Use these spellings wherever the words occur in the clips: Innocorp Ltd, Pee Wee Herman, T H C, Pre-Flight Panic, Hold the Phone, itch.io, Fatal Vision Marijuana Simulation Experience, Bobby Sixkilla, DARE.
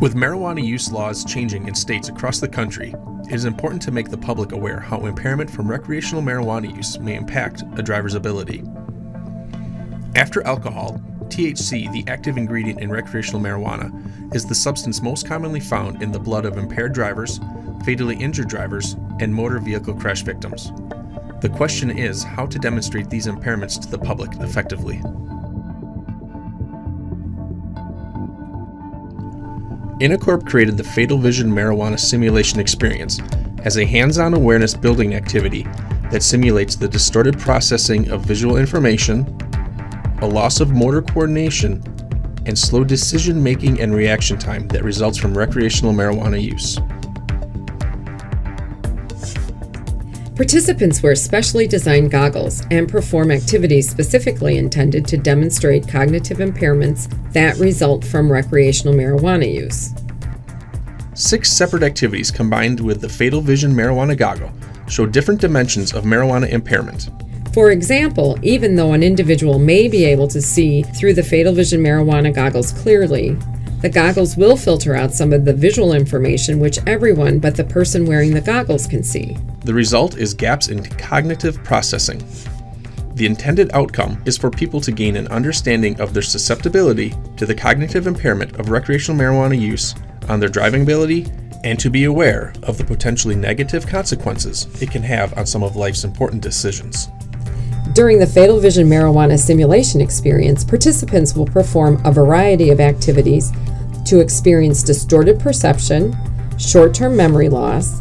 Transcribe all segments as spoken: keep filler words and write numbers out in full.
With marijuana use laws changing in states across the country, it is important to make the public aware how impairment from recreational marijuana use may impact a driver's ability. After alcohol, T H C, the active ingredient in recreational marijuana, is the substance most commonly found in the blood of impaired drivers, fatally injured drivers, and motor vehicle crash victims. The question is how to demonstrate these impairments to the public effectively. Innocorp created the Fatal Vision Marijuana Simulation Experience as a hands-on awareness building activity that simulates the distorted processing of visual information, a loss of motor coordination, and slow decision-making and reaction time that results from recreational marijuana use. Participants wear specially designed goggles and perform activities specifically intended to demonstrate cognitive impairments that result from recreational marijuana use. Six separate activities combined with the Fatal Vision marijuana goggle show different dimensions of marijuana impairment. For example, even though an individual may be able to see through the Fatal Vision marijuana goggles clearly, the goggles will filter out some of the visual information which everyone but the person wearing the goggles can see. The result is gaps in cognitive processing. The intended outcome is for people to gain an understanding of their susceptibility to the cognitive impairment of recreational marijuana use on their driving ability and to be aware of the potentially negative consequences it can have on some of life's important decisions. During the Fatal Vision Marijuana Simulation Experience, participants will perform a variety of activities to experience distorted perception, short-term memory loss,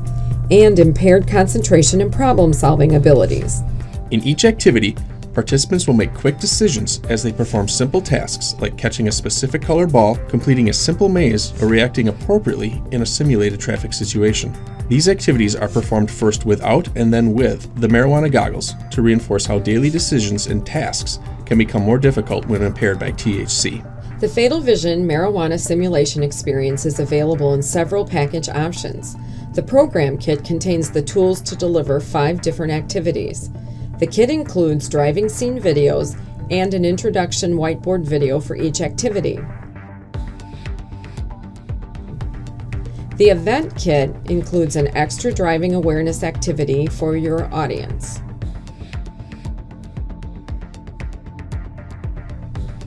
and impaired concentration and problem-solving abilities. In each activity, participants will make quick decisions as they perform simple tasks like catching a specific color ball, completing a simple maze, or reacting appropriately in a simulated traffic situation. These activities are performed first without and then with the marijuana goggles to reinforce how daily decisions and tasks can become more difficult when impaired by T H C. The Fatal Vision Marijuana Simulation Experience is available in several package options. The program kit contains the tools to deliver five different activities. The kit includes driving scene videos and an introduction whiteboard video for each activity. The event kit includes an extra driving awareness activity for your audience.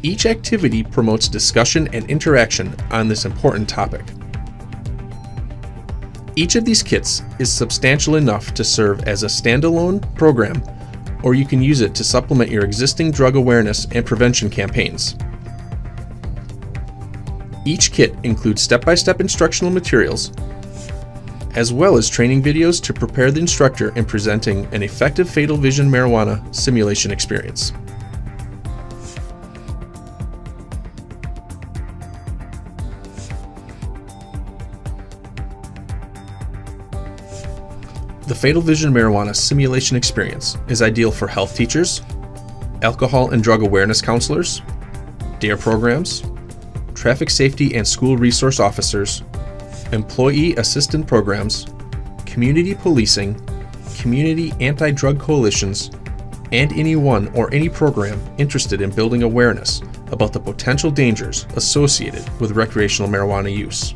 Each activity promotes discussion and interaction on this important topic. Each of these kits is substantial enough to serve as a standalone program, or you can use it to supplement your existing drug awareness and prevention campaigns. Each kit includes step-by-step instructional materials, as well as training videos to prepare the instructor in presenting an effective Fatal Vision marijuana simulation experience. The Fatal Vision marijuana simulation experience is ideal for health teachers, alcohol and drug awareness counselors, DARE programs, traffic safety and school resource officers, employee assistance programs, community policing, community anti-drug coalitions, and anyone or any program interested in building awareness about the potential dangers associated with recreational marijuana use.